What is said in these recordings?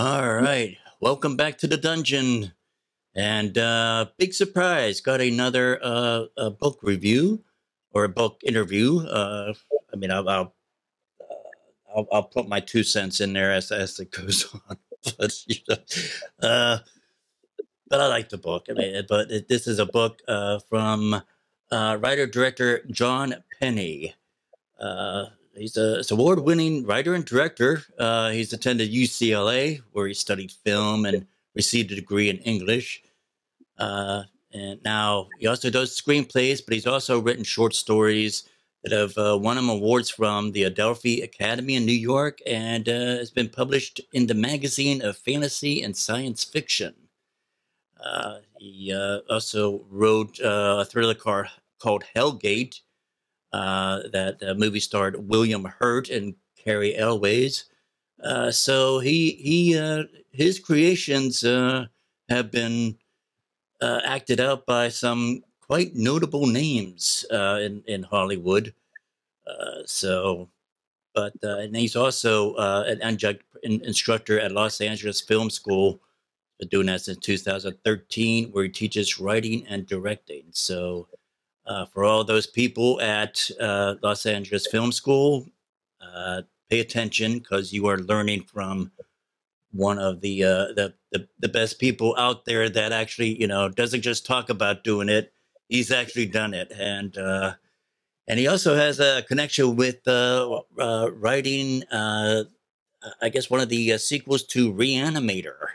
All right, welcome back to the dungeon. And big surprise, got another a book review or a book interview. I mean, I'll put my 2 cents in there as it goes on. But, you know, but I like the book. I mean, but this is a book from writer-director John Penney. He's an award-winning writer and director. He's attended UCLA, where he studied film and received a degree in English. And now he also does screenplays, but he's also written short stories that have won him awards from the Adelphi Academy in New York, and has been published in the magazine of Fantasy and Science Fiction. He also wrote a thriller called Hellgate, that movie starred William Hurt and Cary Elwes. So his creations have been acted out by some quite notable names in Hollywood. And he's also an instructor at Los Angeles Film School, been doing that since 2013, where he teaches writing and directing. So for all those people at Los Angeles Film School, pay attention, because you are learning from one of the best people out there that actually, you know, doesn't just talk about doing it. He's actually done it. And he also has a connection with writing, I guess, one of the sequels to Re-Animator.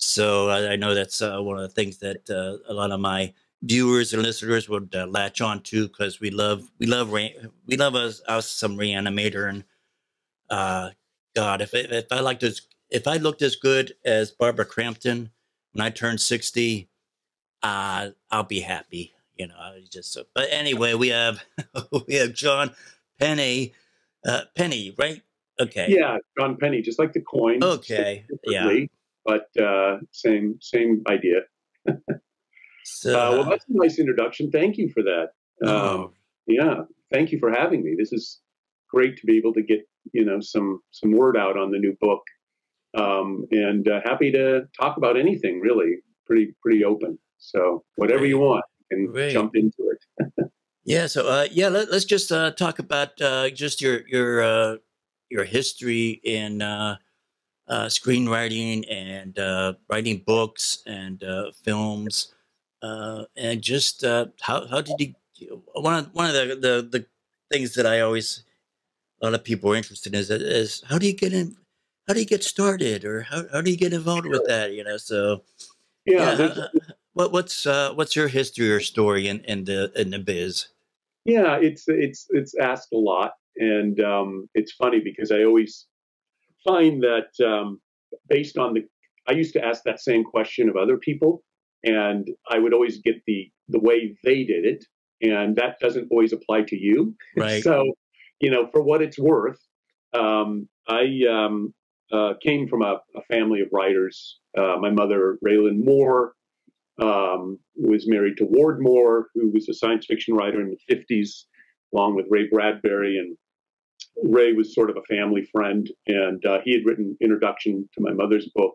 So I know that's one of the things that a lot of my viewers and listeners would latch on to, because we love us some Re-Animator. And God, if I looked as good as Barbara Crampton when I turned 60, I'll be happy, you know. But anyway, we have John Penney, right? Okay. Yeah, John Penney, just like the coin. Okay. Yeah. But same idea. So, well, that's a nice introduction. Thank you for that. Yeah, thank you for having me. This is great to be able to get, you know, some word out on the new book, and happy to talk about anything, really. Pretty open. So whatever you want, and jump into it. Yeah. So yeah, let's just talk about just your history in screenwriting and writing books and films, and just how did you, one of the things that I always, a lot of people are interested in is how do you get in, how do you get started, or how do you get involved with that, you know? So yeah, what's your history or story in the biz? Yeah, it's asked a lot, and it's funny because I always find that based on I used to ask that same question of other people, and I would always get the way they did it, and that doesn't always apply to you. Right. So, you know, for what it's worth, I came from a family of writers. My mother, Raelynn Moore, was married to Ward Moore, who was a science fiction writer in the 50s, along with Ray Bradbury, and Ray was sort of a family friend, and he had written introduction to my mother's book.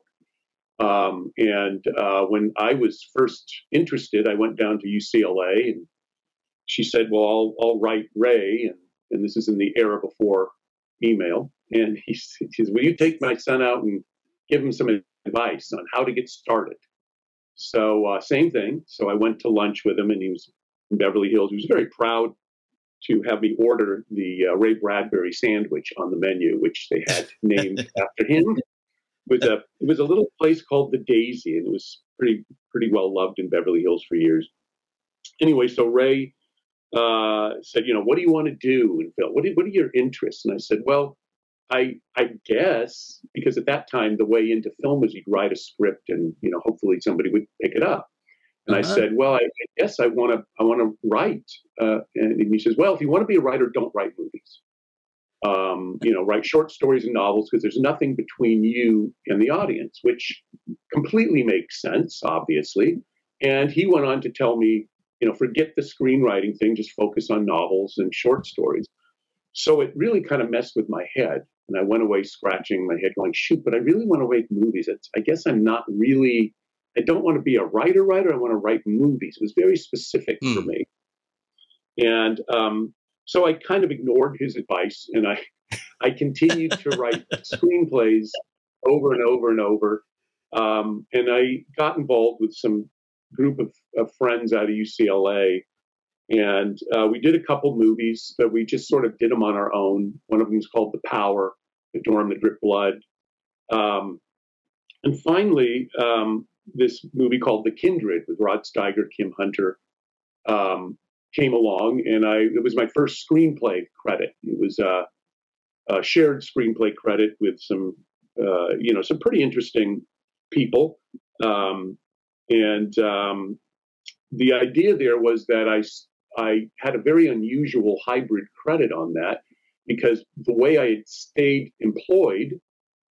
When I was first interested, I went down to UCLA, and she said, well, I'll write Ray. And this is in the era before email. And he says, will you take my son out and give him some advice on how to get started? So same thing. So I went to lunch with him, and he was in Beverly Hills. He was very proud to have me order the Ray Bradbury sandwich on the menu, which they had named after him. It was a little place called The Daisy, and it was pretty well loved in Beverly Hills for years. Anyway, so Ray said, you know, what do you want to do in film? What are your interests? And I said, well, I guess, because at that time the way into film was you'd write a script and, you know, hopefully somebody would pick it up. And I said, well, I guess I want to write. And he says, well, if you want to be a writer, don't write movies. You know, write short stories and novels, because there's nothing between you and the audience, which completely makes sense, obviously. And he went on to tell me, you know, forget the screenwriting thing, just focus on novels and short stories. So it really kind of messed with my head. And I went away scratching my head going, shoot, but I really want to make movies. I guess I'm not really, I don't want to be a writer. I want to write movies. It was very specific for me. And so I kind of ignored his advice, and I continued to write screenplays over and over and over. And I got involved with some group of friends out of UCLA. And we did a couple movies, but we just sort of did them on our own. One of them is called The Power, The Dorm That Dripped Blood. And finally, this movie called The Kindred with Rod Steiger, Kim Hunter, came along. And it was my first screenplay credit. It was a shared screenplay credit with some, you know, some pretty interesting people. The idea there was that I had a very unusual hybrid credit on that, because the way I had stayed employed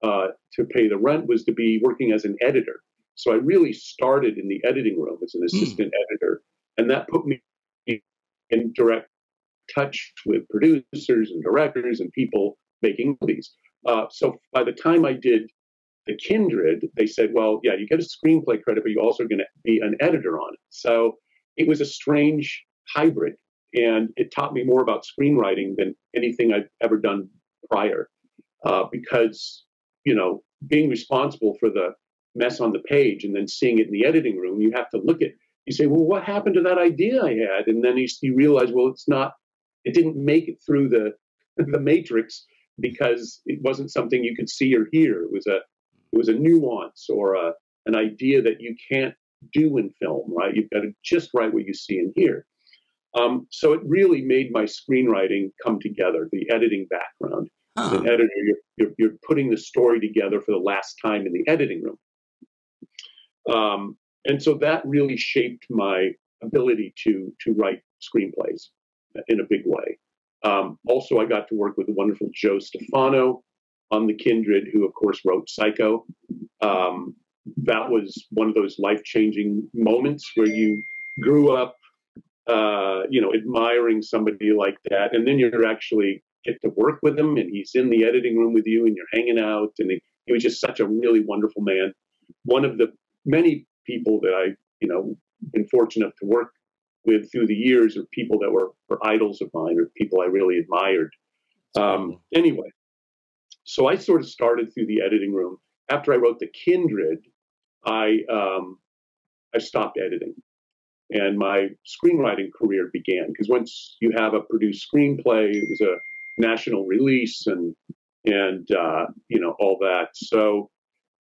to pay the rent was to be working as an editor. So I really started in the editing room as an assistant editor, and that put me in direct touch with producers and directors and people making movies. So by the time I did The Kindred, they said, well, yeah, you get a screenplay credit, but you're also going to be an editor on it. So it was a strange hybrid, and it taught me more about screenwriting than anything I've ever done prior, because, you know, being responsible for the mess on the page and then seeing it in the editing room, you have to look at, you say, well, what happened to that idea I had? And then you realize, well, it's not, it didn't make it through the matrix because it wasn't something you could see or hear. It was a nuance or an idea that you can't do in film, right? You've got to just write what you see and hear. So it really made my screenwriting come together, the editing background. As an editor, you're putting the story together for the last time in the editing room. And so that really shaped my ability to write screenplays in a big way. Also, I got to work with the wonderful Joe Stefano on The Kindred, who, of course, wrote Psycho. That was one of those life-changing moments where you grew up, you know, admiring somebody like that. And then you're actually get to work with him, and he's in the editing room with you, and you're hanging out. And he was just such a really wonderful man. One of the many people that I, you know, been fortunate to work with through the years are people that were idols of mine or people I really admired. Anyway. So I sort of started through the editing room. After I wrote The Kindred, I stopped editing, and my screenwriting career began, because once you have a produced screenplay, it was a national release and you know, all that. So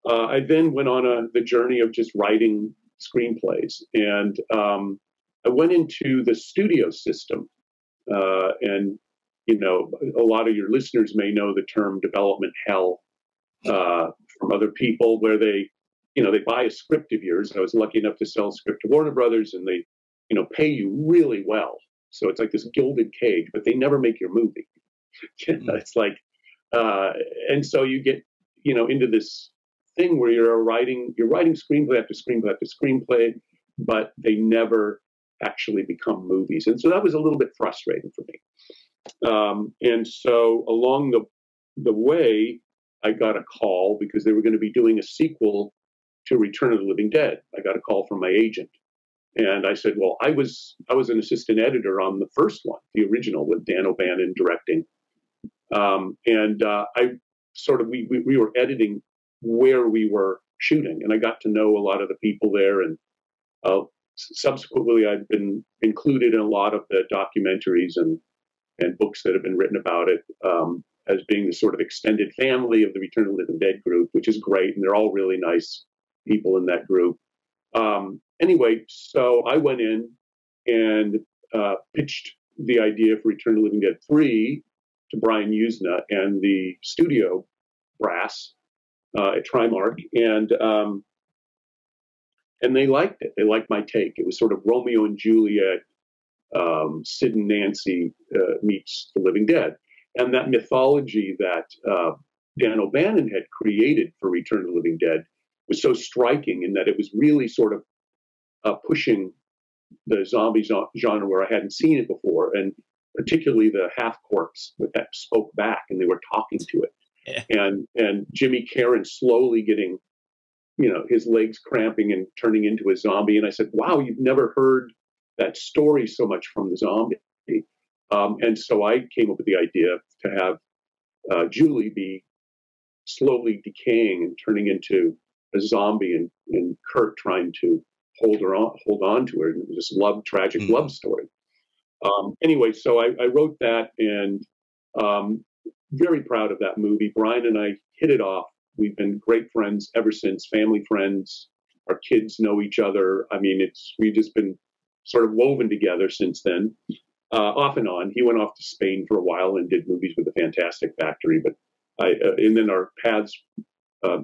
I then went on the journey of just writing screenplays, and I went into the studio system, and you know, a lot of your listeners may know the term development hell from other people, where they, you know, they buy a script of yours. I was lucky enough to sell a script to Warner Brothers, and they, you know, pay you really well. So it's like this gilded cage, but they never make your movie. It's like, and so you get, you know, into this thing where you're writing screenplay after screenplay after screenplay, but they never actually become movies. And so that was a little bit frustrating for me. And so along the way, I got a call because they were going to be doing a sequel to Return of the Living Dead. I got a call from my agent, and I said, well, I was an assistant editor on the first one, the original, with Dan O'Bannon directing. I sort of, we were editing where we were shooting, and I got to know a lot of the people there, and subsequently I've been included in a lot of the documentaries and books that have been written about it, as being the sort of extended family of the Return of the Living Dead group, which is great. And they're all really nice people in that group. Anyway, so I went in and pitched the idea for Return of the Living Dead 3 to Brian Yuzna and the studio brass at Trimark. And they liked it. They liked my take. It was sort of Romeo and Juliet, Sid and Nancy meets the Living Dead. And that mythology that Dan O'Bannon had created for Return of the Living Dead was so striking in that it was really sort of pushing the zombie genre where I hadn't seen it before, and particularly the half-corpse that spoke back and they were talking to it. Yeah. And Jimmy Karen slowly getting, you know, his legs cramping and turning into a zombie. And I said, wow, you've never heard that story so much from the zombie. And so I came up with the idea to have Julie be slowly decaying and turning into a zombie, and Kurt trying to hold on to her. And it was this tragic love story. Anyway, so I wrote that, and very proud of that movie. Brian and I hit it off. We've been great friends ever since, family friends. Our kids know each other. I mean, we've just been sort of woven together since then, off and on. He went off to Spain for a while and did movies with the Fantastic Factory, but and then our paths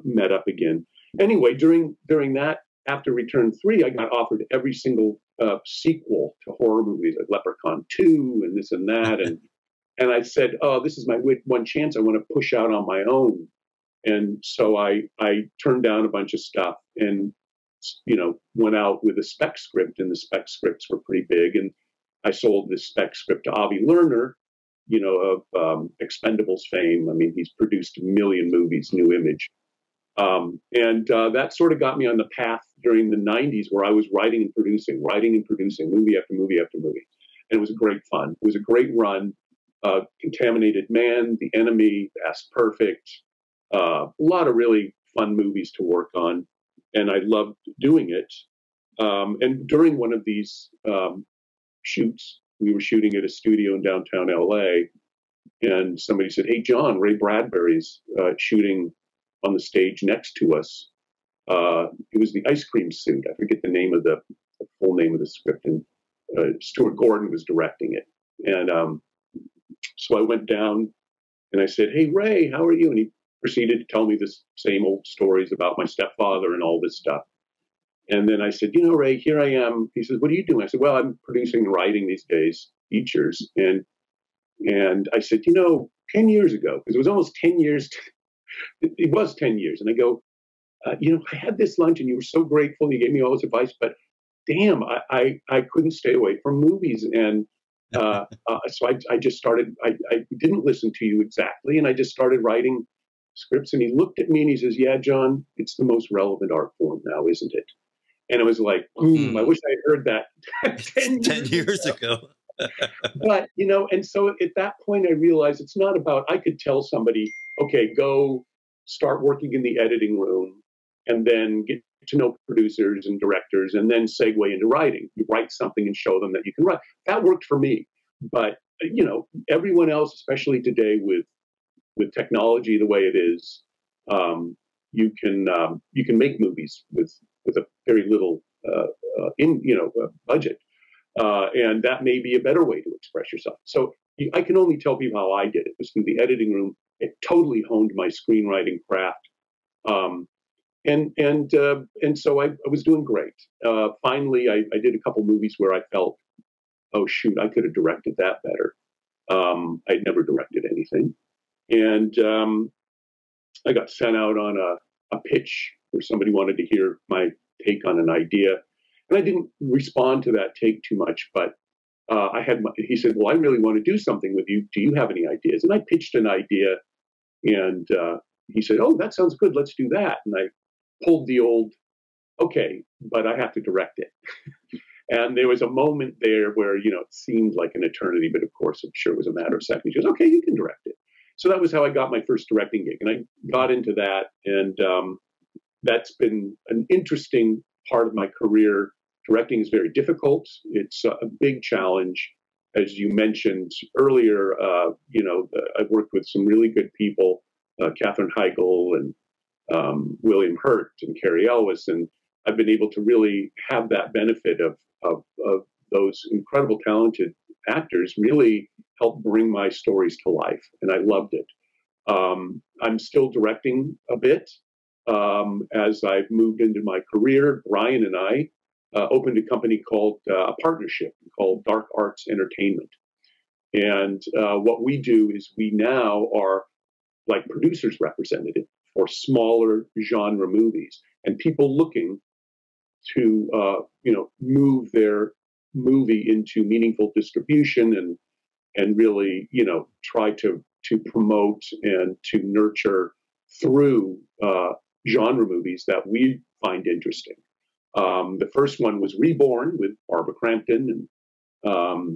met up again. Anyway, during that, after Return 3, I got offered every single sequel to horror movies, like Leprechaun 2 and this and that. And I said, oh, this is my one chance. I want to push out on my own. And so I turned down a bunch of stuff and, you know, went out with a spec script, and the spec scripts were pretty big. And I sold this spec script to Avi Lerner, you know, of Expendables fame. I mean, he's produced a million movies, New Image. That sort of got me on the path during the 90s, where I was writing and producing movie after movie after movie. And it was great fun. It was a great run. Contaminated Man, The Enemy, That's Perfect. A lot of really fun movies to work on. And I loved doing it. And during one of these shoots, we were shooting at a studio in downtown LA. And somebody said, hey, John, Ray Bradbury's shooting on the stage next to us. It was The Ice Cream Suit. I forget the full name of the script. And Stuart Gordon was directing it. And so I went down and I said, hey, Ray, how are you? And he proceeded to tell me the same old stories about my stepfather and all this stuff. And then I said, you know, Ray, here I am. He says, what are you doing? I said, well, I'm producing and writing these days, features. And I said, you know, 10 years ago, because it was almost 10 years. It was 10 years. And I go, you know, I had this lunch and you were so grateful. You gave me all this advice, but damn, I couldn't stay away from movies. And so I just started, I didn't listen to you exactly. And I just started writing scripts. And he looked at me and he says, yeah, John, it's the most relevant art form now, isn't it? And it was like, I wish I had heard that 10 years ago. But, you know, and so at that point, I realized it's not about, I could tell somebody, okay, go start working in the editing room and then get to know producers and directors and then segue into writing. You write something and show them that you can write. That worked for me. But, you know, everyone else, especially today with technology the way it is, you can make movies with a very little budget. And that may be a better way to express yourself. So I can only tell people how I did it. It was through the editing room. It totally honed my screenwriting craft. And so I was doing great. Finally, I did a couple movies where I felt, oh, shoot, I could have directed that better. I'd never directed anything. And I got sent out on a pitch where somebody wanted to hear my take on an idea. And I didn't respond to that take too much, but he said, well, I really want to do something with you. Do you have any ideas? And I pitched an idea, and he said, oh, that sounds good. Let's do that. And I pulled the old, okay, but I have to direct it. And there was a moment there where, you know, it seemed like an eternity, but of course, I'm sure it was a matter of seconds. He goes, okay, you can direct it. So that was how I got my first directing gig. And I got into that, and that's been an interesting part of my career. Directing is very difficult. It's a big challenge. As you mentioned earlier, you know, I've worked with some really good people, Katherine Heigl and William Hurt and Cary Elwes, and I've been able to really have that benefit of those incredible talented actors really help bring my stories to life, and I loved it. I'm still directing a bit. As I've moved into my career, Brian and I opened a company called a partnership called Dark Arts Entertainment. And what we do is we now are like producers' representative for smaller genre movies and people looking to, you know, move their movie into meaningful distribution and really, you know, try to to promote and to nurture through genre movies that we find interesting. The first one was Reborn with Barbara Crampton, and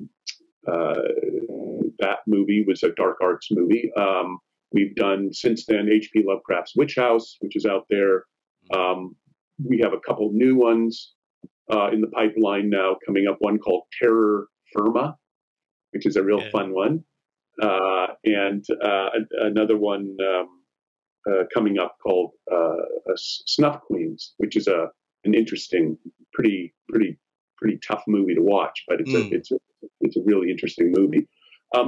that movie was a dark arts movie. We've done since then H.P. Lovecraft's Witch House, which is out there. We have a couple new ones in the pipeline now coming up, one called Terror Firma, which is a real fun one, and another one coming up called Snuff Queens, which is an interesting, pretty tough movie to watch, but it's a really interesting movie.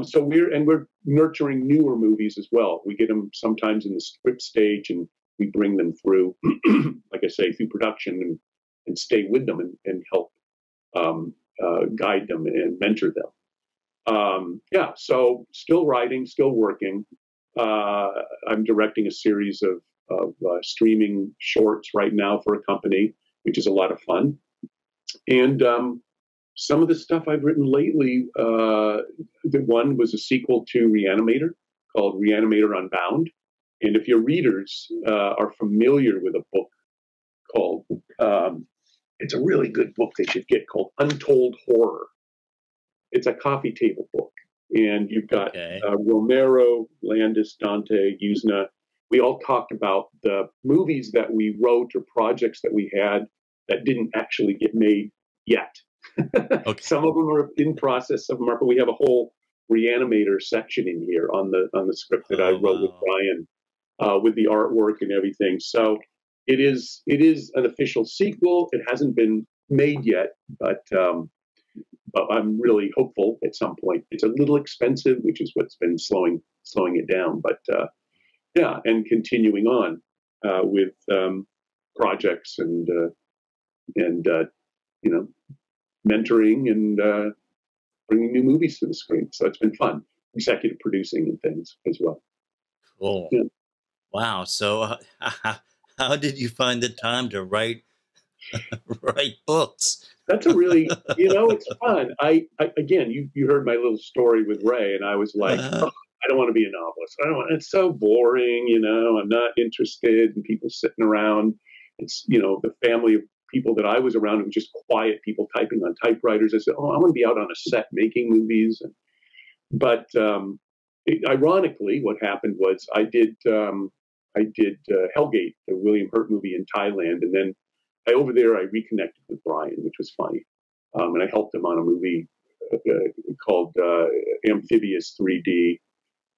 So we're nurturing newer movies as well. We get them sometimes in the script stage, and we bring them through, like I say, through production, and stay with them and help guide them and mentor them. Yeah, so still writing, still working. I'm directing a series of streaming shorts right now for a company, which is a lot of fun. And some of the stuff I've written lately, the one was a sequel to Re-Animator called Re-Animator Unbound. And if your readers are familiar with a book called, it's a really good book they should get, called Untold Horror. It's a coffee table book. And you've got Romero, Landis, Dante, Yuzna. We all talked about the movies that we wrote or projects that we had that didn't actually get made yet. Okay. Some of them are in process, some of them are, but we have a whole Re-Animator section in here on the script that I wrote with Brian, with the artwork and everything. So it is an official sequel. It hasn't been made yet, but I'm really hopeful at some point. It's a little expensive, which is what's been slowing it down. But yeah, and continuing on with projects and you know, mentoring and bringing new movies to the screen. So it's been fun, executive producing and things as well. Cool. Yeah. Wow. So how did you find the time to write write books? That's a really, you know, it's fun. I again, you heard my little story with Ray, and I was like, oh, I don't want to be a novelist. It's so boring, you know. I'm not interested in people sitting around. It's, you know, the family of people that I was around, it was just quiet people typing on typewriters. I said, oh, I want to be out on a set making movies. But ironically, what happened was I did Hellgate, the William Hurt movie in Thailand. And then over there, I reconnected with Brian, which was funny. And I helped him on a movie called Amphibious 3D.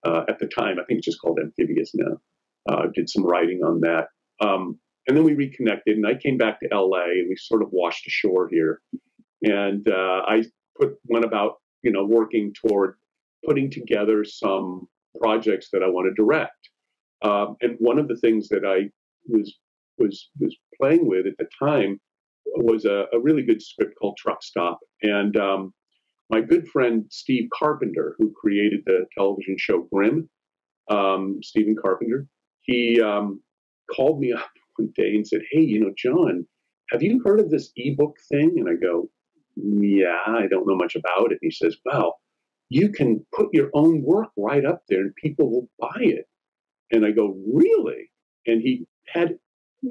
At the time, I think it's just called Amphibious now. Did some writing on that. And then we reconnected, and I came back to LA, and we sort of washed ashore here. And I went about, you know, working toward putting together some projects that I want to direct. And one of the things that I was playing with at the time was a really good script called Truck Stop. And my good friend Steve Carpenter, who created the television show Grimm, Stephen Carpenter, he called me up one day and said, hey, you know, John, have you heard of this ebook thing? And I go, yeah, I don't know much about it. And he says, wow, you can put your own work right up there and people will buy it. And I go, really? And he had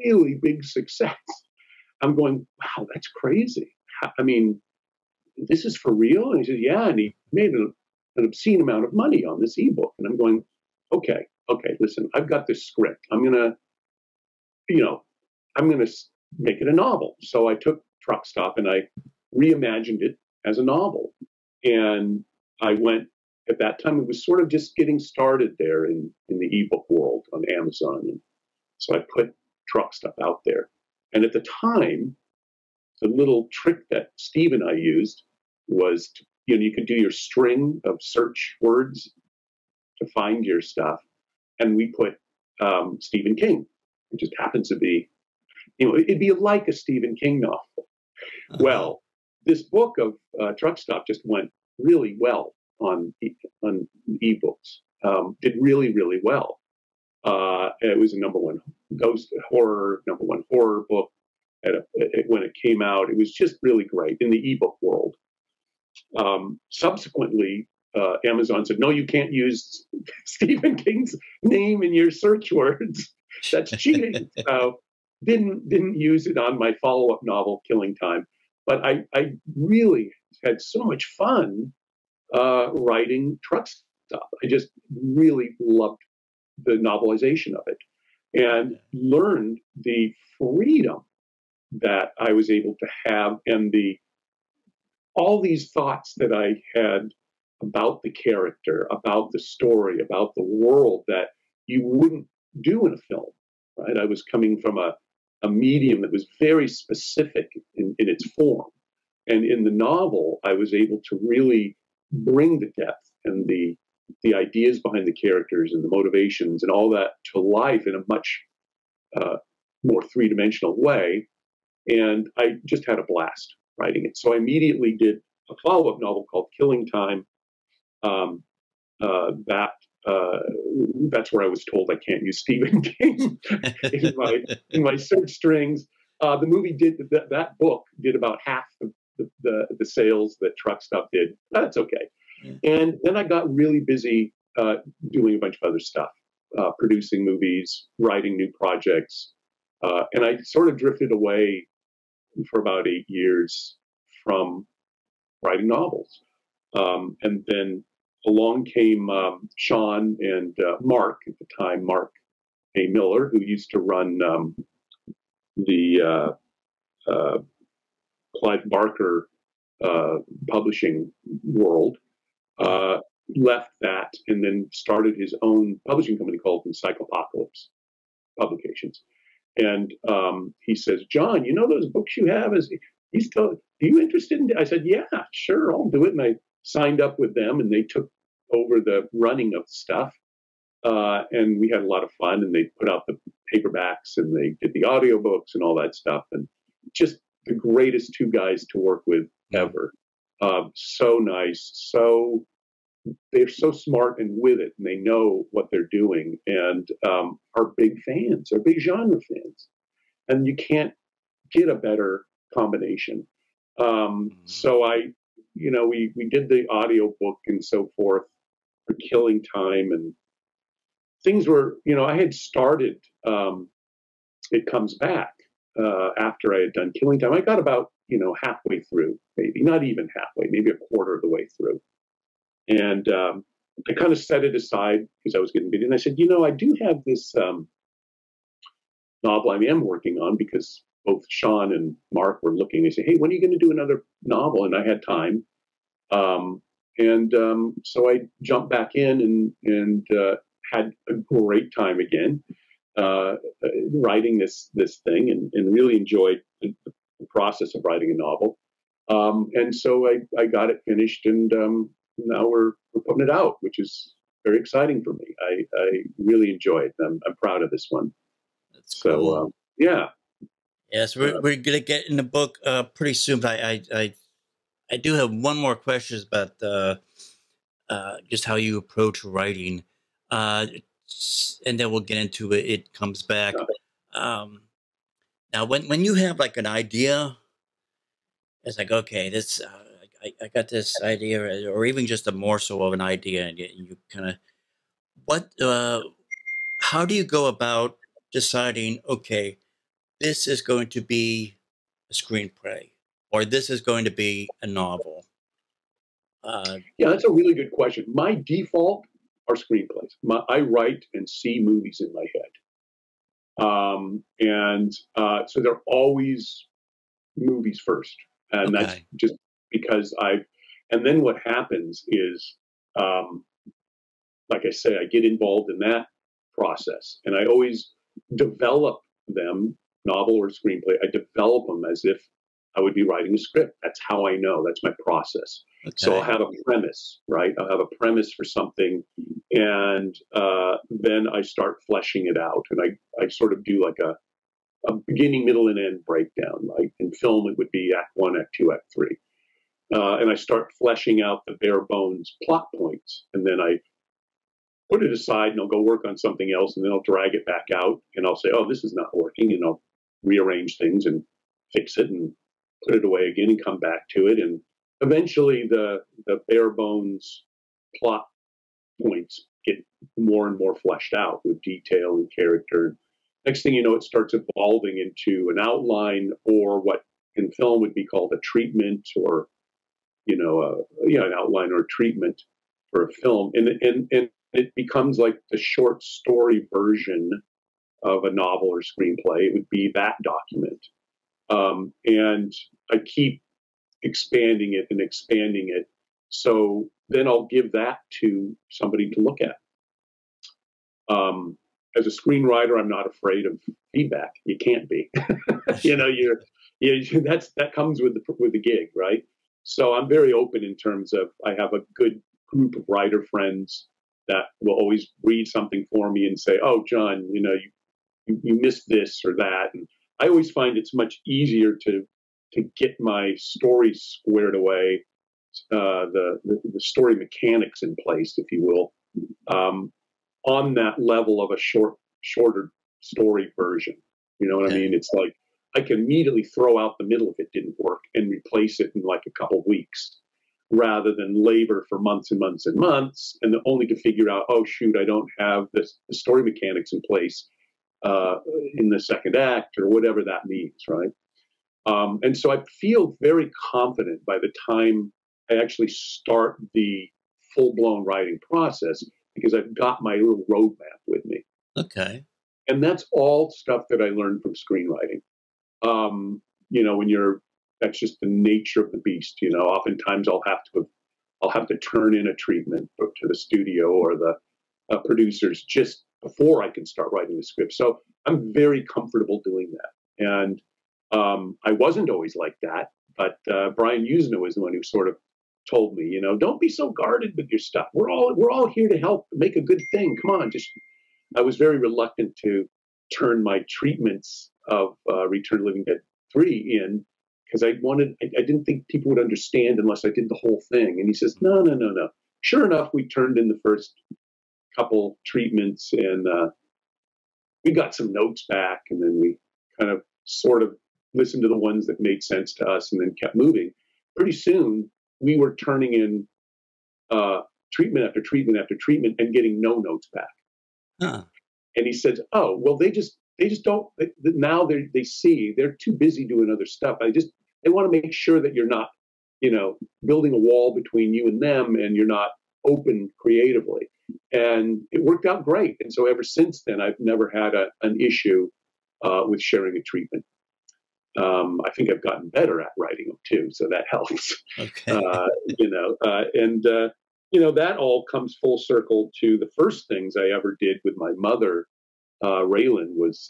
really big success. I'm going, wow, that's crazy. I mean, this is for real? And he said, yeah. And he made an obscene amount of money on this ebook. And I'm going, okay, listen, I've got this script. I'm going to make it a novel. So I took Truck Stop and I reimagined it as a novel. And I went, at that time, it was sort of just getting started there in the ebook world on Amazon. And so I put Truck Stop out there. And at the time, the little trick that Steve and I used was, you know, you could do your string of search words to find your stuff. And we put Stephen King. It just happens to be, you know, it'd be like a Stephen King novel. Well, this book of Truck Stop just went really well on ebooks. Did really, really well. It was a #1 ghost horror, #1 horror book. When it came out, it was just really great in the ebook world. Subsequently, Amazon said, no, you can't use Stephen King's name in your search words. That's cheating. So didn't use it on my follow-up novel, Killing Time. But I really had so much fun writing Truck Stop. I just really loved the novelization of it and learned the freedom that I was able to have and all these thoughts that I had about the character, about the story, about the world that you wouldn't do in a film, right? I was coming from a medium that was very specific in its form. And in the novel, I was able to really bring the depth and the ideas behind the characters and the motivations and all that to life in a much more three-dimensional way. And I just had a blast writing it. So I immediately did a follow-up novel called Killing Time. That's where I was told I can't use Stephen King in my search strings. The movie did that book did about half the sales that Truck Stop did. That's okay. Yeah. And then I got really busy doing a bunch of other stuff, producing movies, writing new projects, and I sort of drifted away for about 8 years from writing novels. And then along came Sean and Mark at the time, Mark A. Miller, who used to run the Clive Barker publishing world, left that and then started his own publishing company called Encyclopocalypse Publications. And he says, John, you know those books you have? Are you interested in it? I said, yeah, sure, I'll do it. And I signed up with them and they took over the running of stuff. And we had a lot of fun and they put out the paperbacks and they did the audiobooks and all that stuff. And just the greatest two guys to work with ever. So nice. So they're so smart and with it and they know what they're doing and are big fans, are big genre fans. And you can't get a better combination. So you know, we did the audio book and so forth for Killing Time, and things were, you know, I had started It Comes Back after I had done Killing Time. I got about, you know, halfway through, maybe not even halfway, maybe a quarter of the way through. And I kind of set it aside because I was getting busy. And I said, you know, I do have this novel I am working on, because both Sean and Mark were looking. They said, hey, when are you going to do another novel? And I had time. So I jumped back in and had a great time again writing this thing and really enjoyed the process of writing a novel. And so I got it finished, and now we're putting it out, which is very exciting for me. I really enjoy it. I'm proud of this one. That's so cool. Yeah. Yes, we're gonna get in the book pretty soon. But I do have one more question about just how you approach writing, and then we'll get into it. It Comes Back. Now, when you have like an idea, it's like, okay, this I got this idea, or even just a morsel of an idea, and you kind of how do you go about deciding? Okay, this is going to be a screenplay, or this is going to be a novel? Yeah, that's a really good question. My default are screenplays. I write and see movies in my head. So they're always movies first. And okay. That's just because and then what happens is, like I say, I get involved in that process and I always develop them, novel or screenplay. I develop them as if I would be writing a script. That's how I know. That's my process. Okay. So I'll have a premise, right? I'll have a premise for something, and then I start fleshing it out. And I sort of do like a beginning, middle, and end breakdown. Like in film, it would be act one, act two, act three. And I start fleshing out the bare bones plot points. And then I put it aside and I'll go work on something else. And then I'll drag it back out and I'll say, oh, this is not working. And I'll rearrange things and fix it and put it away again and come back to it. And eventually the bare bones plot points get more and more fleshed out with detail and character. Next thing you know, it starts evolving into an outline, or what in film would be called a treatment, or an outline or a treatment for a film, and it becomes like the short story version of a novel or screenplay. It would be that document, and I keep expanding it and expanding it. So then I'll give that to somebody to look at. As a screenwriter, I'm not afraid of feedback. You can't be, that comes with the gig, right? So I'm very open in terms of, I have a good group of writer friends that will always read something for me and say, oh, John, you missed this or that. And I always find it's much easier to get my story squared away, the story mechanics in place, if you will, on that level of a shorter story version. You know what I mean? It's like, I can immediately throw out the middle if it didn't work and replace it in like a couple of weeks, rather than labor for months and months and months, and only to figure out, oh shoot, I don't have the story mechanics in place in the second act or whatever that means, right? And so I feel very confident by the time I actually start the full-blown writing process, because I've got my little roadmap with me. Okay. And that's all stuff that I learned from screenwriting. That's just the nature of the beast. Oftentimes I'll have to turn in a treatment to the studio or the producers just before I can start writing the script. So I'm very comfortable doing that. And I wasn't always like that, but Brian Yuzna was the one who sort of told me, don't be so guarded with your stuff. We're all here to help make a good thing. Come on, I was very reluctant to turn my treatments of Return of the Living Dead 3 in, because I didn't think people would understand unless I did the whole thing. And he says, no. Sure enough, we turned in the first couple treatments, and we got some notes back, and then we kind of sort of listened to the ones that made sense to us and then kept moving. Pretty soon, we were turning in treatment after treatment after treatment and getting no notes back. Huh. And he said, oh, well, they just don't, now they see they're too busy doing other stuff. They want to make sure that you're not, building a wall between you and them, and you're not open creatively. And it worked out great. And so ever since then, I've never had an issue with sharing a treatment. I think I've gotten better at writing them too, so that helps. Okay. That all comes full circle to the first things I ever did with my mother. Raelynn was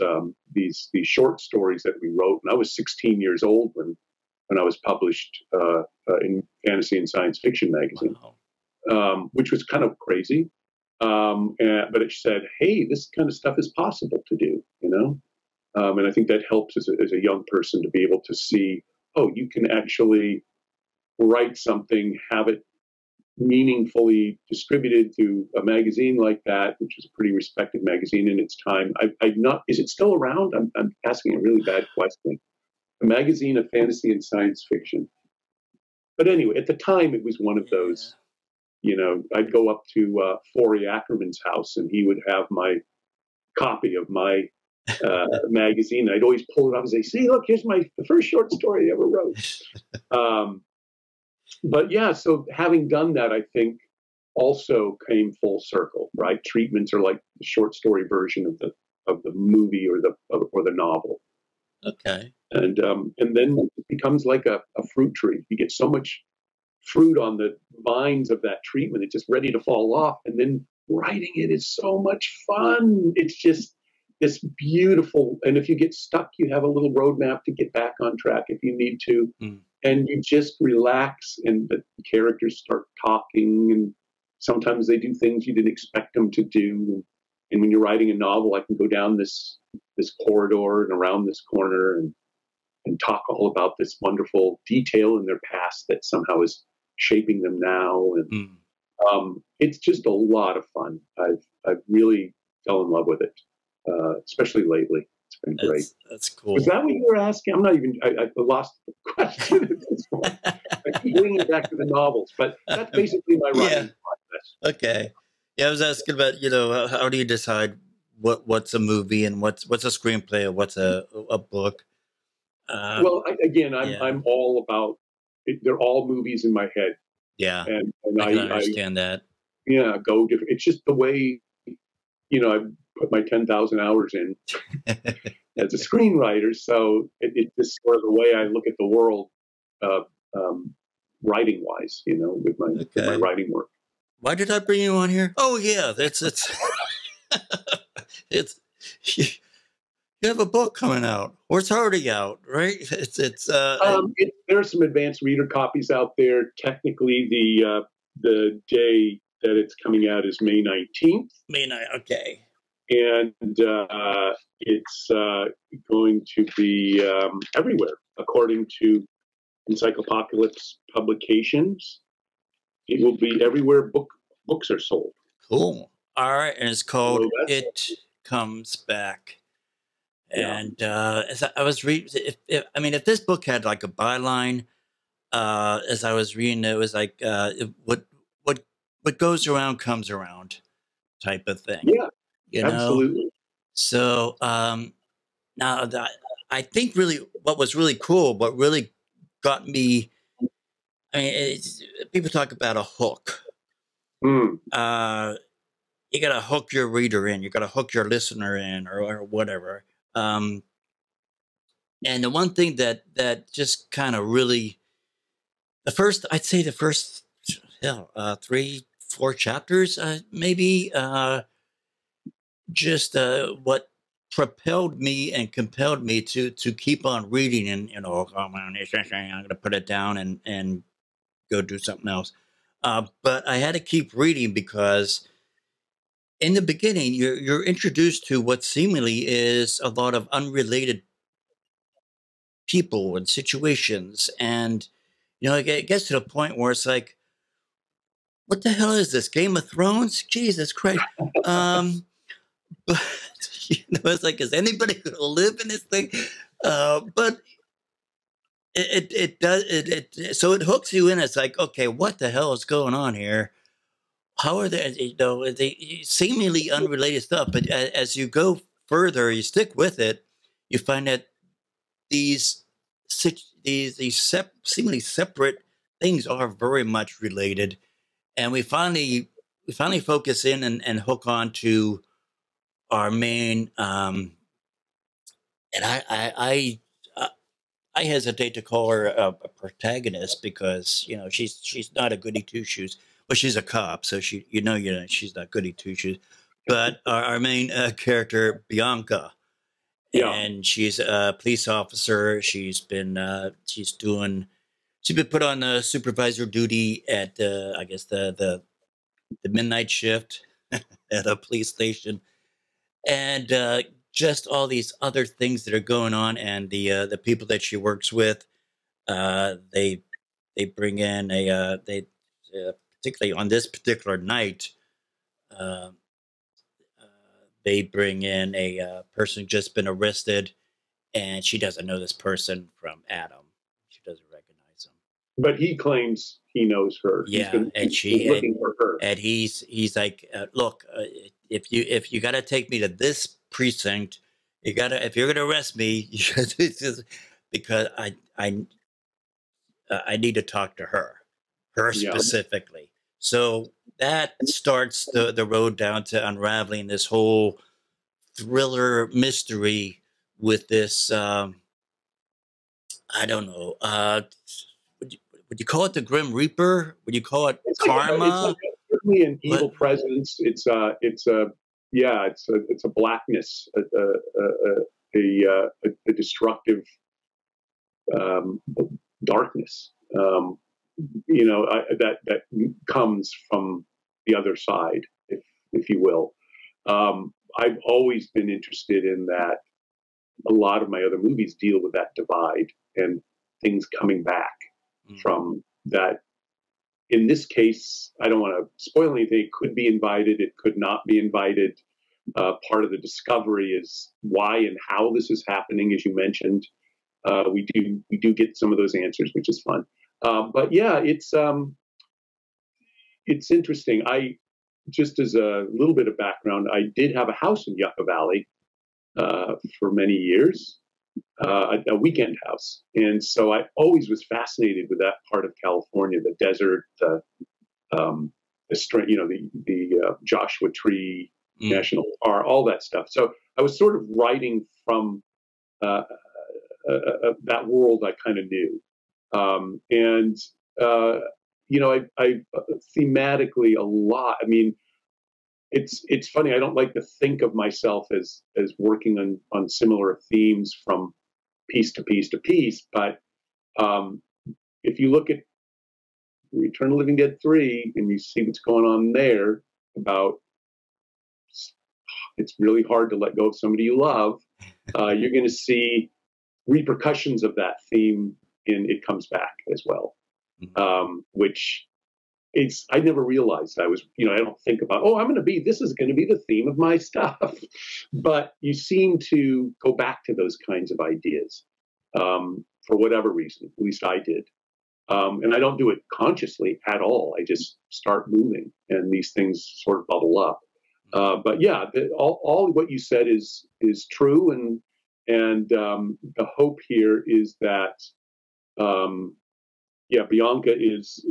these short stories that we wrote, and I was 16 years old when I was published in Fantasy and Science Fiction magazine. Wow. Which was kind of crazy, but it said, hey, this kind of stuff is possible to do, and I think that helps as a young person to be able to see, oh, you can actually write something, have it meaningfully distributed through a magazine like that, which is a pretty respected magazine in its time. Is it still around? I'm asking a really bad question. A magazine of fantasy and science fiction. But anyway, at the time, it was one of those, I'd go up to Forey Ackerman's house, and he would have my copy of my magazine. I'd always pull it up and say, see, look, here's the first short story I ever wrote. But yeah, so having done that, I think also came full circle, right? Treatments are like the short story version of the movie or the novel. Okay. And then it becomes like a fruit tree. You get so much fruit on the vines of that treatment, it's just ready to fall off. And then writing it is so much fun. It's just this beautiful, and if you get stuck, you have a little roadmap to get back on track if you need to. Mm. And you just relax, and the characters start talking, and sometimes they do things you didn't expect them to do. And when you're writing a novel, I can go down this corridor and around this corner and talk all about this wonderful detail in their past that somehow is shaping them now. And it's just a lot of fun. I've really fell in love with it, especially lately. It's been great. That's cool. Was that what you were asking? I'm not even. I lost the question at this point. I keep bringing it back to the novels, but that's basically my writing process. Okay. Yeah, I was asking about, you know, how do you decide what's a movie and what's a screenplay or what's a book? Well, I'm all about it. They're all movies in my head. Yeah, and I can understand that. Yeah, go different. It's just the way, you know, I put my 10,000 hours in as a screenwriter. So it's just sort of the way I look at the world, writing wise, you know, with my writing work. Why did I bring you on here? Oh yeah, that's you have a book coming out, or it's already out, right? There's some advanced reader copies out there. Technically, the day that it's coming out is May 19th. May 9th, okay. And it's going to be everywhere, according to Encyclopocalypse Publications. It will be everywhere books are sold. Cool. All right, and it's called It Comes Back. Yeah. And as I was reading, if this book had like a byline, as I was reading, it was like what goes around comes around, type of thing. Yeah, you know? Absolutely. So now that, I think really what was really cool, what really got me, I mean, people talk about a hook. Mm. You got to hook your reader in. You got to hook your listener in, or whatever. And the one thing that just kind of really, the first 3-4 chapters, what propelled me and compelled me to keep on reading, and, you know, I'm going to put it down and go do something else. But I had to keep reading because in the beginning, you're introduced to what seemingly is a lot of unrelated people and situations. And, you know, it gets to the point where it's like, what the hell is this, Game of Thrones? Jesus Christ. But, you know, it's like, is anybody going to live in this thing? But it does, so it hooks you in. It's like, okay, what the hell is going on here? How are they, you know, they seemingly unrelated stuff, but as you go further, you stick with it, you find that these seemingly separate things are very much related, and we finally focus in and hook on to our main. And I hesitate to call her a protagonist because, you know, she's not a goody two shoes. Well, she's a cop, so she, you know, she's not goody two shoes. But our main character, Bianca, yeah, and she's a police officer. She's been she's been put on supervisor duty at I guess the midnight shift at a police station, and just all these other things that are going on, and the people that she works with, they bring in a particularly on this particular night, they bring in a person just been arrested, and she doesn't know this person from Adam. She doesn't recognize him. But he claims he knows her. Yeah, he's looking for her. And he's like, look, if you got to take me to this precinct, you gotta. If you're gonna arrest me, you should, because I need to talk to her. Her specifically. Yeah. So that starts the road down to unraveling this whole thriller mystery with this, I don't know, would you call it the Grim Reaper? Would you call it karma? It's certainly an evil presence. It's a blackness, a destructive darkness. You know, that comes from the other side, if you will. I've always been interested in that. A lot of my other movies deal with that divide and things coming back from that. In this case, I don't want to spoil anything. It could be invited. It could not be invited. Part of the discovery is why and how this is happening, as you mentioned. We do get some of those answers, which is fun. But yeah, it's It's interesting. I, just as a little bit of background, I did have a house in Yucca Valley for many years, a weekend house. And so I always was fascinated with that part of California, the desert, the you know, the Joshua Tree National Park, all that stuff. So I was sort of writing from that world I kind of knew. You know, I thematically a lot. I mean, it's funny. I don't like to think of myself as working on similar themes from piece to piece to piece. But if you look at Return of the Living Dead 3 and you see what's going on there about it's really hard to let go of somebody you love, you're going to see repercussions of that theme in It Comes Back as well. Which is, I never realized I was, you know, I don't think about, oh, I'm going to be, this is going to be the theme of my stuff. But you seem to go back to those kinds of ideas for whatever reason, at least I did. And I don't do it consciously at all. I just start moving and these things sort of bubble up. But yeah, all what you said is true. And the hope here is that, yeah, Bianca is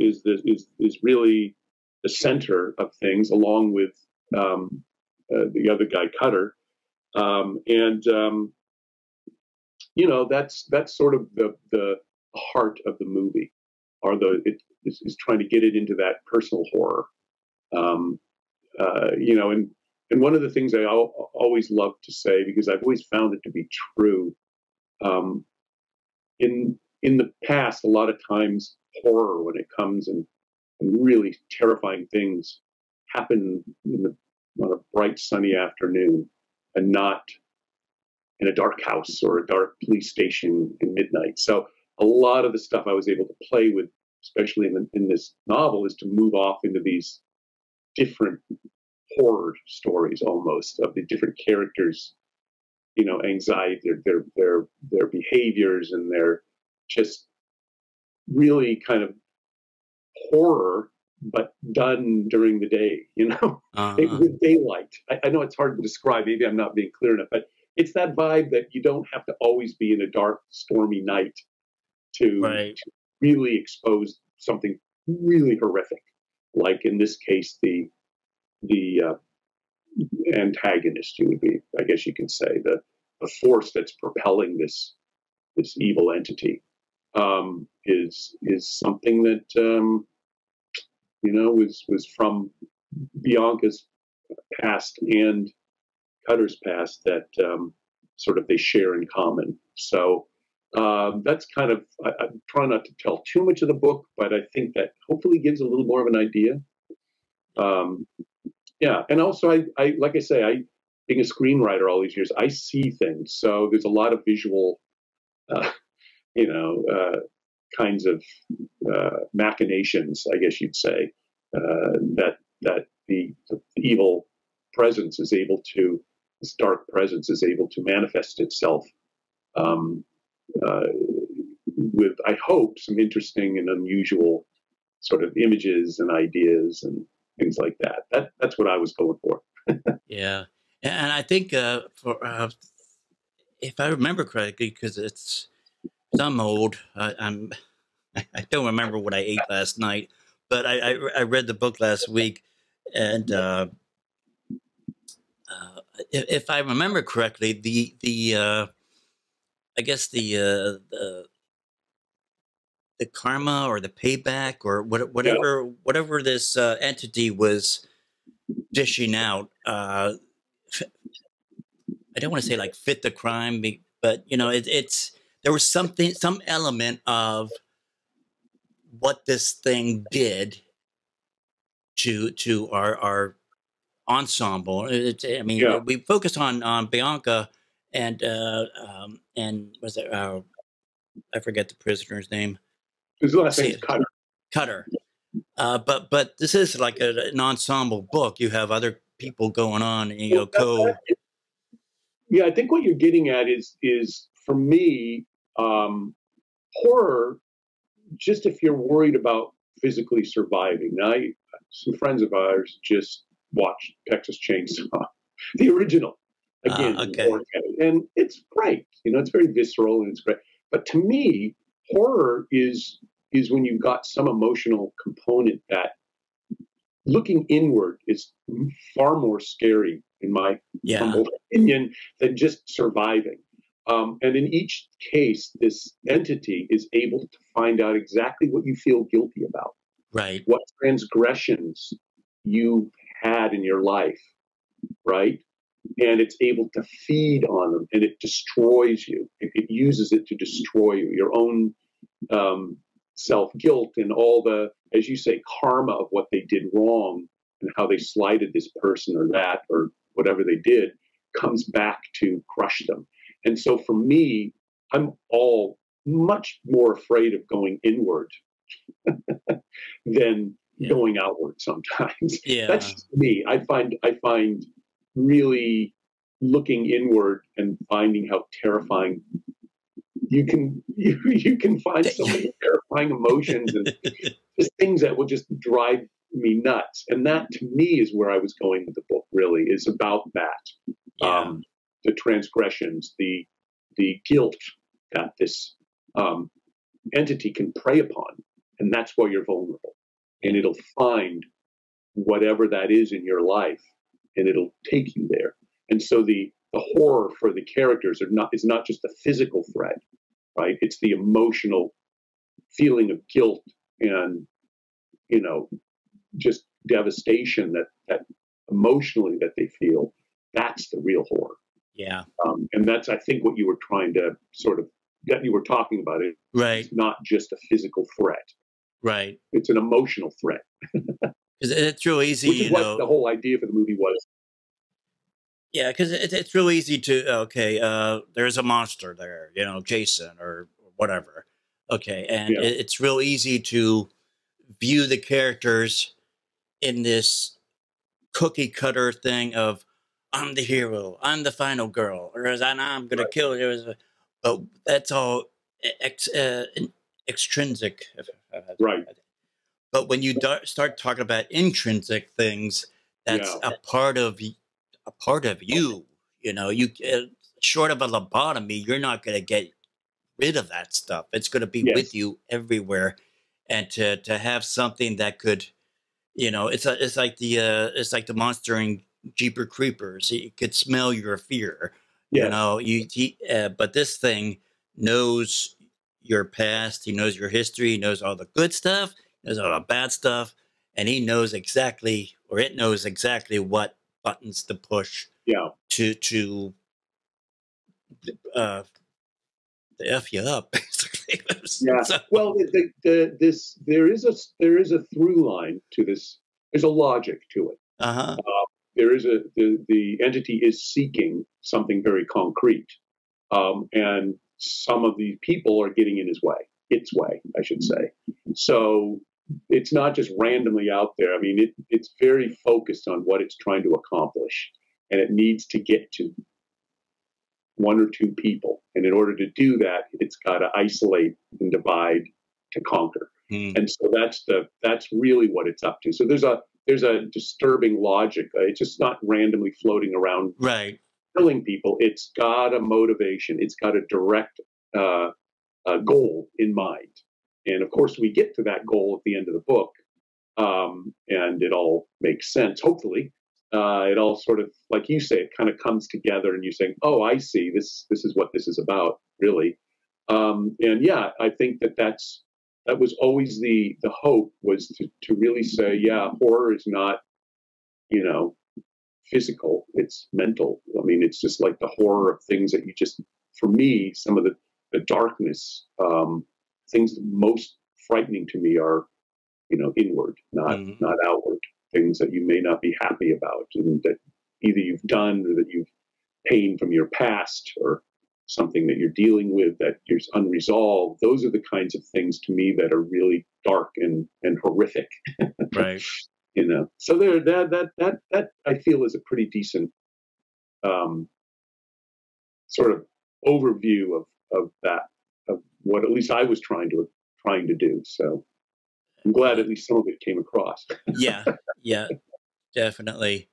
really the center of things, along with the other guy, Cutter, you know, that's sort of the heart of the movie, or is trying to get it into that personal horror, you know, and one of the things I always love to say, because I've always found it to be true, in the past, a lot of times horror, when it comes and really terrifying things happen on a bright sunny afternoon and not in a dark house or a dark police station at midnight. So a lot of the stuff I was able to play with, especially in this novel, is to move off into these different horror stories almost of the different characters, you know, anxiety, their behaviors and their just really kind of horror, but done during the day, you know, with daylight. I know it's hard to describe. Maybe I'm not being clear enough, but it's that vibe that you don't have to always be in a dark, stormy night to really expose something really horrific, like in this case, the antagonist. You would be, I guess you can say, the force that's propelling this evil entity. Is something that you know was from Bianca's past and Cutter's past that sort of they share in common. So that's kind of, I try not to tell too much of the book, but I think that hopefully gives a little more of an idea. Yeah, and also I like I say, being a screenwriter all these years, I see things. So there's a lot of visual. You know, kinds of machinations, I guess you'd say, that the evil presence is able to, this dark presence is able to manifest itself with, I hope, some interesting and unusual sort of images and ideas and things like that. That's what I was going for. Yeah, and I think if I remember correctly, because it's. I'm old. I don't remember what I ate last night, but I read the book last week, and if I remember correctly, I guess the karma or the payback or whatever this entity was dishing out. I don't want to say like fit the crime, but you know it's. There was something, some element of what this thing did to our ensemble. I mean, yeah. We focused on Bianca and was it? I forget the prisoner's name. His last name is Cutter. Cutter. But this is like an ensemble book. You have other people going on, and, you know, yeah, I think what you're getting at is for me. Horror, just if you're worried about physically surviving. Now, some friends of ours just watched Texas Chainsaw, the original, again, and it's great. You know, it's very visceral and it's great. But to me, horror is when you've got some emotional component that looking inward is far more scary, in my humble opinion, than just surviving. And in each case, this entity is able to find out exactly what you feel guilty about, right? What transgressions you had in your life, right? And it's able to feed on them, and it destroys you. It uses it to destroy you, your own self-guilt and all the, as you say, karma of what they did wrong and how they slighted this person or that or whatever they did comes back to crush them. And so for me, I'm all much more afraid of going inward than going outward sometimes. Yeah. That's just me. I find really looking inward and finding how terrifying you can find so many terrifying emotions and just things that will just drive me nuts. And that to me is where I was going with the book, really, is about that. Yeah. The transgressions, the guilt that this entity can prey upon. And that's why you're vulnerable. And it'll find whatever that is in your life, and it'll take you there. And so the horror for the characters is not just the physical threat, right? It's the emotional feeling of guilt and, you know, just devastation that emotionally that they feel. That's the real horror. Yeah. And that's, I think, what you were trying to sort of, that you were talking about it. Right. It's not just a physical threat. Right. It's an emotional threat. It's real easy, which is what the whole idea for the movie was. Yeah, because it's real easy to, there's a monster there, you know, Jason or whatever. Okay. And it's real easy to view the characters in this cookie cutter thing of, I'm the hero, I'm the final girl, or as I'm going to kill you. But that's all extrinsic. Right. But when you start talking about intrinsic things, that's a part of you, you know, you short of a lobotomy, you're not going to get rid of that stuff. It's going to be with you everywhere. And to have something that could, you know, it's like the monster in Jeepers Creepers. He could smell your fear, you know. But this thing knows your past. He knows your history. He knows all the good stuff. He knows all the bad stuff, and he knows exactly, or it knows exactly, what buttons to push. Yeah. To F you up. Yeah. So, well, there is a through line to this. There's a logic to it. Uh-huh. There is the entity is seeking something very concrete, and some of the people are getting in his way, its way, I should say. So it's not just randomly out there. I mean, it's very focused on what it's trying to accomplish, and it needs to get to one or two people. And in order to do that, it's got to isolate and divide to conquer. Mm. And so that's really what it's up to. So there's a disturbing logic. It's just not randomly floating around killing people. It's got a motivation. It's got a direct goal in mind. And, of course, we get to that goal at the end of the book, and it all makes sense, hopefully. It all sort of, like you say, it kind of comes together, and you're saying, oh, I see. This is what this is about, really. And, yeah, I think that was always the hope, was to really say, yeah, horror is not, you know, physical, it's mental. I mean, it's just like the horror of things that you just, for me, some of the darkness, things most frightening to me are, you know, inward, not outward, things that you may not be happy about and that either you've done or that you've pain from your past or something that you're dealing with that is unresolved. Those are the kinds of things to me that are really dark and horrific. Right. You know, so there, that I feel is a pretty decent, sort of overview of that, of what at least I was trying to do. So I'm glad at least some of it came across. Yeah, yeah, definitely.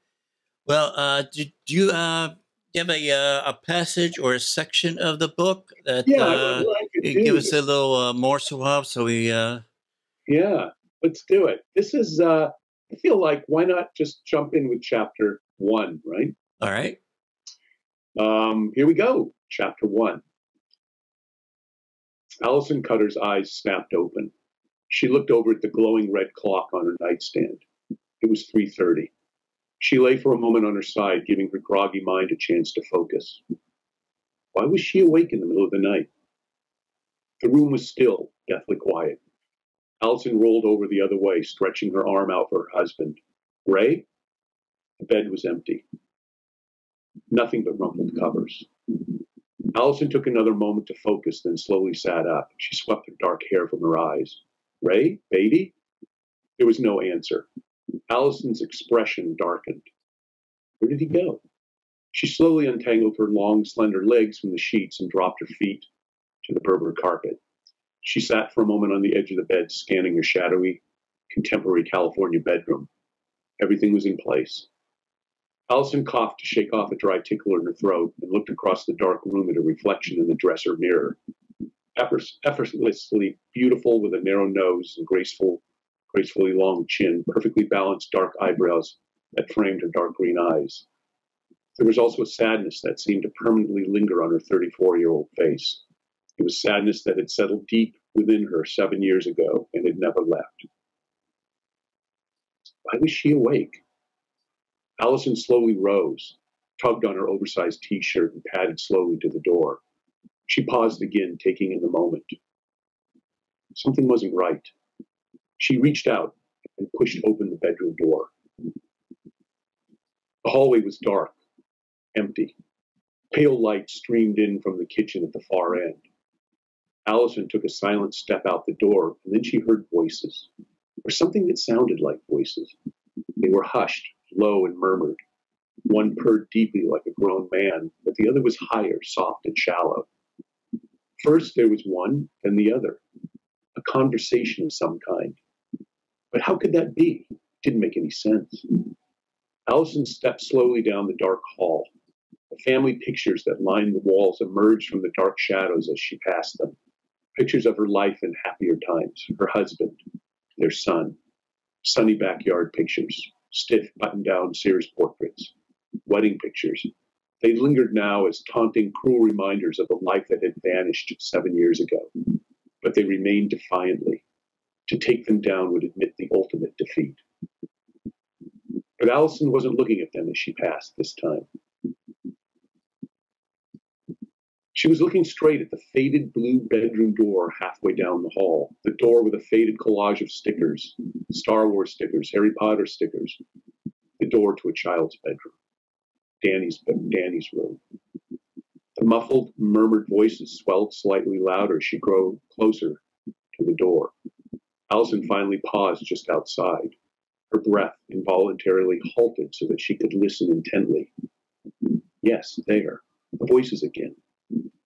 Well, do you have a passage or a section of the book that give us a little morsel of? So we yeah, let's do it. This is I feel like, why not just jump in with chapter one, right? All right. Here we go. Chapter one. Alison Cutter's eyes snapped open. She looked over at the glowing red clock on her nightstand. It was 3:30. She lay for a moment on her side, giving her groggy mind a chance to focus. Why was she awake in the middle of the night? The room was still, deathly quiet. Alison rolled over the other way, stretching her arm out for her husband. Ray? The bed was empty. Nothing but rumpled covers. Alison took another moment to focus, then slowly sat up. She swept the dark hair from her eyes. Ray? Baby? There was no answer. Alison's expression darkened. Where did he go? She slowly untangled her long, slender legs from the sheets and dropped her feet to the Berber carpet. She sat for a moment on the edge of the bed, scanning her shadowy, contemporary California bedroom. Everything was in place. Alison coughed to shake off a dry tickle in her throat and looked across the dark room at her reflection in the dresser mirror. Effortlessly beautiful, with a narrow nose and gracefully long chin, perfectly balanced dark eyebrows that framed her dark green eyes. There was also a sadness that seemed to permanently linger on her 34-year-old face. It was sadness that had settled deep within her 7 years ago and had never left. Why was she awake? Alison slowly rose, tugged on her oversized T-shirt, and padded slowly to the door. She paused again, taking in the moment. Something wasn't right. She reached out and pushed open the bedroom door. The hallway was dark, empty. Pale light streamed in from the kitchen at the far end. Alison took a silent step out the door, and then she heard voices, or something that sounded like voices. They were hushed, low, and murmured. One purred deeply like a grown man, but the other was higher, soft, and shallow. First there was one, then the other. A conversation of some kind. But how could that be? It didn't make any sense. Alison stepped slowly down the dark hall. The family pictures that lined the walls emerged from the dark shadows as she passed them. Pictures of her life in happier times, her husband, their son, sunny backyard pictures, stiff button-down Sears portraits, wedding pictures. They lingered now as taunting, cruel reminders of the life that had vanished 7 years ago. But they remained defiantly. To take them down would admit the ultimate defeat. But Alison wasn't looking at them as she passed this time. She was looking straight at the faded blue bedroom door halfway down the hall, the door with a faded collage of stickers, Star Wars stickers, Harry Potter stickers, the door to a child's bedroom, Danny's room. The muffled, murmured voices swelled slightly louder as she grew closer to the door. Alison finally paused just outside. Her breath involuntarily halted so that she could listen intently. Yes, there, the voices again.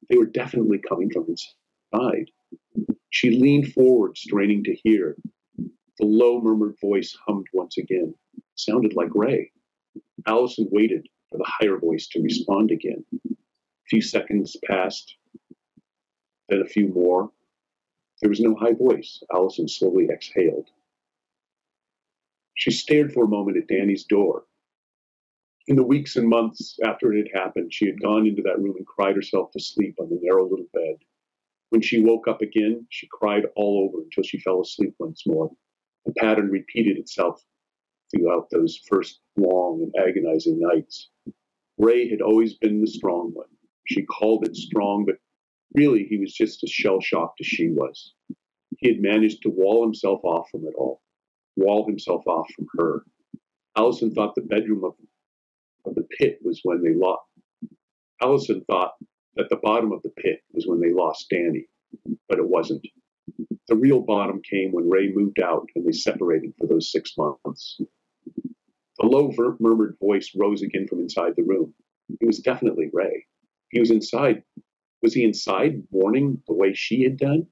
They were definitely coming from inside. She leaned forward, straining to hear. The low murmured voice hummed once again. It sounded like Ray. Alison waited for the higher voice to respond again. A few seconds passed, then a few more. There was no high voice. Alison slowly exhaled. She stared for a moment at Danny's door. In the weeks and months after it had happened, she had gone into that room and cried herself to sleep on the narrow little bed. When she woke up again, she cried all over until she fell asleep once more. The pattern repeated itself throughout those first long and agonizing nights. Ray had always been the strong one. She called it strong, but really he was just as shell-shocked as she was. He had managed to wall himself off from it all, wall himself off from her. Alison thought the bedroom of the pit was when they lost. Alison thought that the bottom of the pit was when they lost Danny, but it wasn't. The real bottom came when Ray moved out and they separated for those 6 months. The low murmured voice rose again from inside the room. It was definitely Ray. He was inside. Was he inside, mourning the way she had done?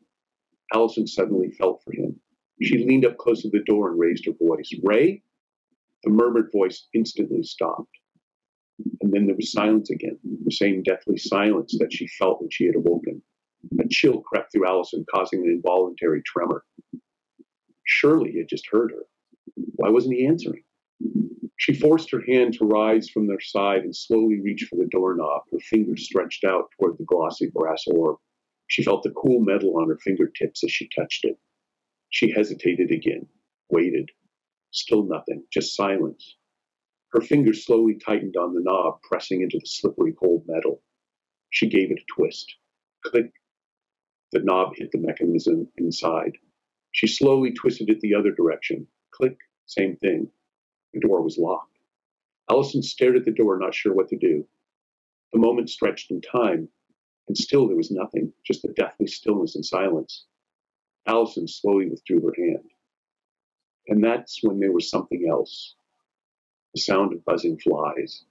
Alison suddenly felt for him. She leaned up close to the door and raised her voice. "Ray?" The murmured voice instantly stopped. And then there was silence again, the same deathly silence that she felt when she had awoken. A chill crept through Allison, causing an involuntary tremor. Surely he had just heard her. Why wasn't he answering? She forced her hand to rise from their side and slowly reached for the doorknob, her fingers stretched out toward the glossy brass orb. She felt the cool metal on her fingertips as she touched it. She hesitated again, waited. Still nothing, just silence. Her fingers slowly tightened on the knob, pressing into the slippery cold metal. She gave it a twist. Click. The knob hit the mechanism inside. She slowly twisted it the other direction. Click. Same thing. The door was locked. Allison stared at the door, not sure what to do. The moment stretched in time, and still there was nothing, just the deathly stillness and silence. Allison slowly withdrew her hand. And that's when there was something else. The sound of buzzing flies.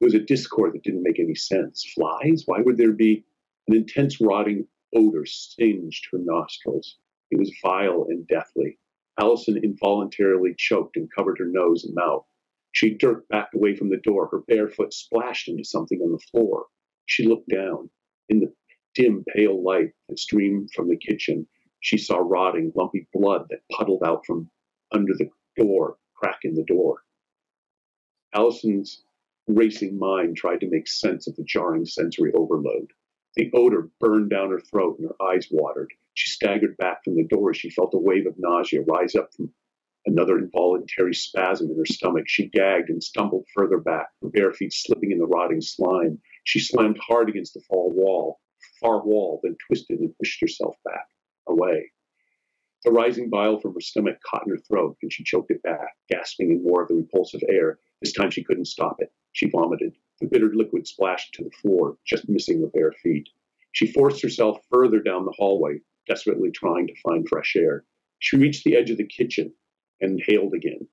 It was a discord that didn't make any sense. Flies? Why would there be? An intense rotting odor singed her nostrils. It was vile and deathly. Allison involuntarily choked and covered her nose and mouth. She jerked back away from the door. Her bare foot splashed into something on the floor. She looked down. In the dim, pale light that streamed from the kitchen, she saw rotting, lumpy blood that puddled out from under the door, crack in the door. Allison's racing mind tried to make sense of the jarring sensory overload. The odor burned down her throat and her eyes watered. She staggered back from the door as she felt a wave of nausea rise up from another involuntary spasm in her stomach. She gagged and stumbled further back, her bare feet slipping in the rotting slime. She slammed hard against the far wall, then twisted and pushed herself back, away. The rising bile from her stomach caught in her throat, and she choked it back, gasping in more of the repulsive air. This time she couldn't stop it. She vomited. The bitter liquid splashed to the floor, just missing her bare feet. She forced herself further down the hallway, desperately trying to find fresh air. She reached the edge of the kitchen and inhaled again.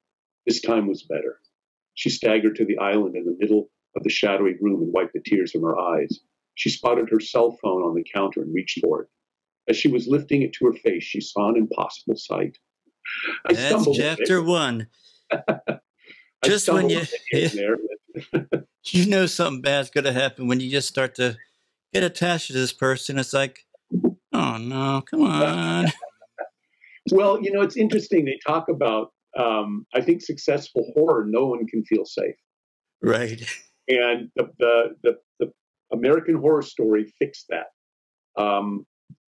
This time was better. She staggered to the island in the middle of the shadowy room and wiped the tears from her eyes. She spotted her cell phone on the counter and reached for it. As she was lifting it to her face, she saw an impossible sight. That's chapter one. Just when you know something bad's going to happen, when you just start to get attached to this person, it's like, oh no, come on. Well, you know, it's interesting. They talk about, I think, successful horror. No one can feel safe. Right. And the American Horror Story fixed that.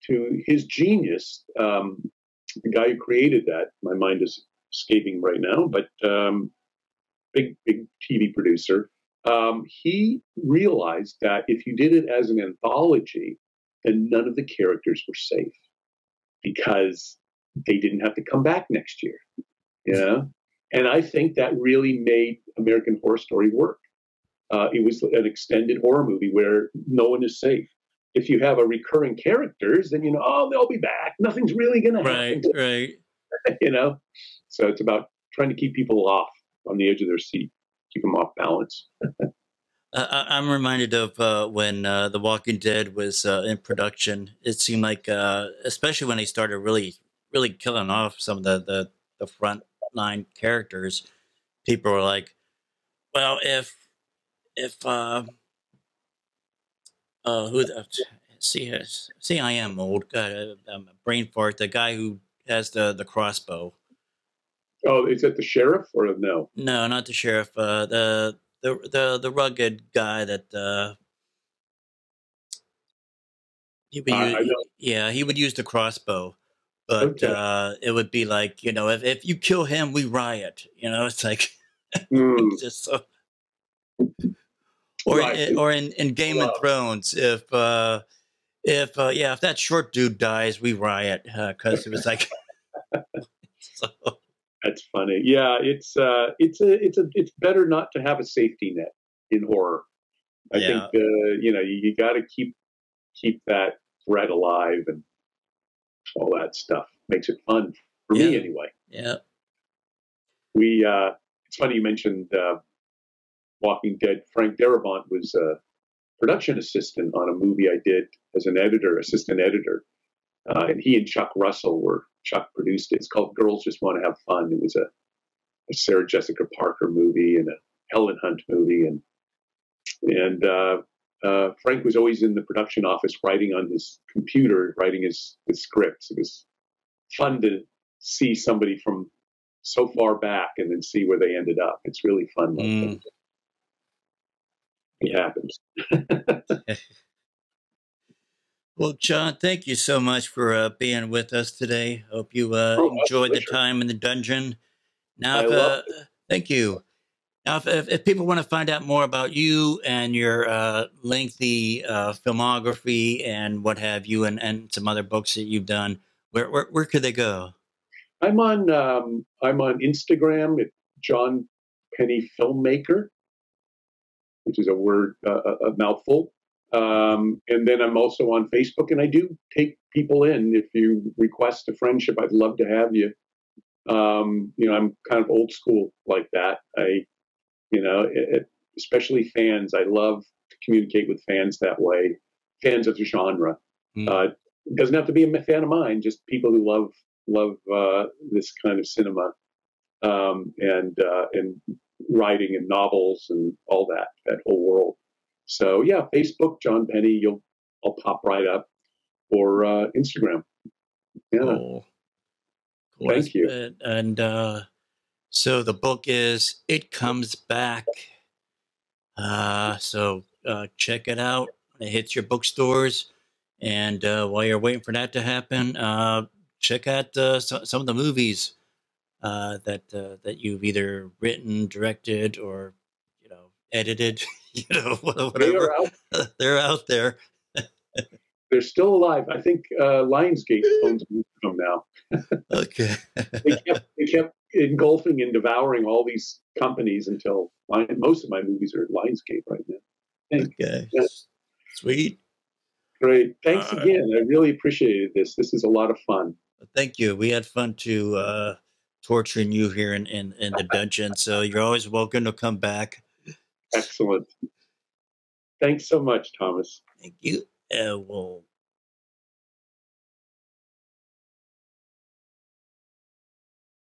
To his genius, the guy who created that, my mind is escaping right now, but big TV producer, he realized that if you did it as an anthology, then none of the characters were safe because they didn't have to come back next year. Yeah. And I think that really made American Horror Story work. It was an extended horror movie where no one is safe. If you have a recurring characters, then you know, oh, they'll be back. Nothing's really going to happen. Right, right. You know? So it's about trying to keep people off on the edge of their seat, keep them off balance. I'm reminded of when The Walking Dead was in production. It seemed like, especially when they started really killing off some of the frontline characters, people were like, well, I am old. I'm a brain fart. The guy who has the crossbow. Oh, is that the sheriff or no? No, not the sheriff. The rugged guy that he would use the crossbow, but okay. It would be like, you know, if you kill him, we riot. You know, it's like it's just so. Or right. in Game of Thrones, if that short dude dies, we riot because it was like. So. That's funny. Yeah, it's better not to have a safety net in horror. I think you know, you got to keep that thread alive and all that stuff. Makes it fun for me anyway. Yeah. It's funny you mentioned. Walking Dead, Frank Darabont was a production assistant on a movie I did as an editor, assistant editor. And he and Chuck Russell were, Chuck produced it. It's called Girls Just Want to Have Fun. It was a Sarah Jessica Parker movie and a Helen Hunt movie. And Frank was always in the production office writing on his computer, writing his scripts. It was fun to see somebody from so far back and then see where they ended up. It's really fun. Like that. It happens. Well, John, thank you so much for being with us today. Hope you enjoyed the time in the dungeon. Now, thank you. Now, if people want to find out more about you and your lengthy filmography and what have you, and some other books that you've done, where could they go? I'm on Instagram at John Penney Filmmaker, which is a word, a mouthful. And then I'm also on Facebook, and I do take people in. If you request a friendship, I'd love to have you. You know, I'm kind of old school like that. You know, especially fans. I love to communicate with fans that way. Fans of the genre. It doesn't have to be a fan of mine. Just people who love this kind of cinema, and writing and novels and all that, that whole world. So yeah, Facebook, John Penney, I'll pop right up, or Instagram. Yeah. Cool. Thank you. And so the book is It Comes Back. So check it out. It hits your bookstores. And while you're waiting for that to happen, check out some of the movies that you've either written, directed, or, you know, edited. You know, whatever. They're out there. They're still alive. I think Lionsgate owns them now. Okay. They kept engulfing and devouring all these companies until most of my movies are at Lionsgate right now. Okay. Yeah. Sweet. Great. Thanks again. I really appreciated this. This is a lot of fun. Thank you. We had fun too, torturing you here in the dungeon. So you're always welcome to come back. Excellent. Thanks so much, Thomas. Thank you. We'll